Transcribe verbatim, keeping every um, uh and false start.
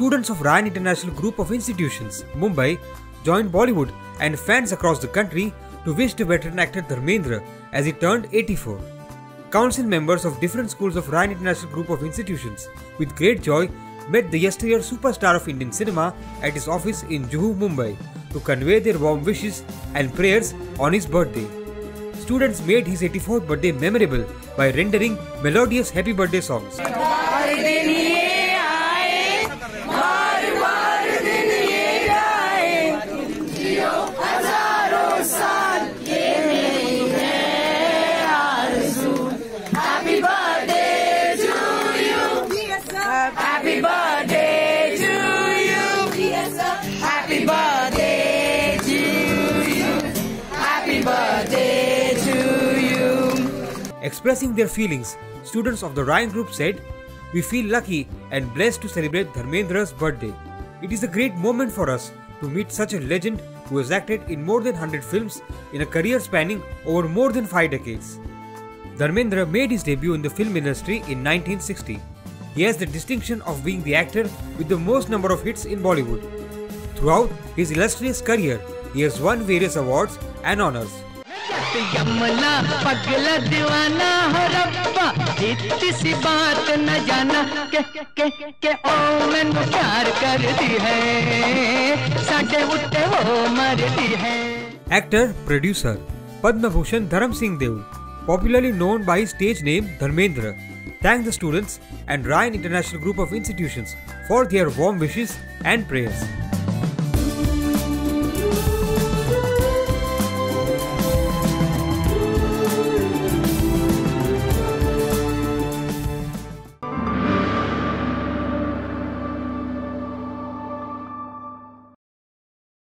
students of Ryan International Group of Institutions, Mumbai, joined Bollywood and fans across the country to wish the veteran actor Dharmendra as he turned eighty-four. Council members of different schools of Ryan International Group of Institutions, with great joy, met the yesteryear superstar of Indian cinema at his office in Juhu, Mumbai, to convey their warm wishes and prayers on his birthday. Students made his eighty-fourth birthday memorable by rendering melodious happy birthday songs. Happy birthday to you, yes, sir. Happy birthday to you, happy birthday to you. Expressing their feelings, students of the Ryan group said, "We feel lucky and blessed to celebrate Dharmendra's birthday. It is a great moment for us to meet such a legend who has acted in more than one hundred films in a career spanning over more than five decades. Dharmendra made his debut in the film industry in nineteen sixty. He has the distinction of being the actor with the most number of hits in Bollywood. Throughout his illustrious career, he has won various awards and honors." Actor, producer Padma Bhushan Dharam Singh Dev, popularly known by his stage name Dharmendra, thank the students and Ryan International Group of Institutions for their warm wishes and prayers.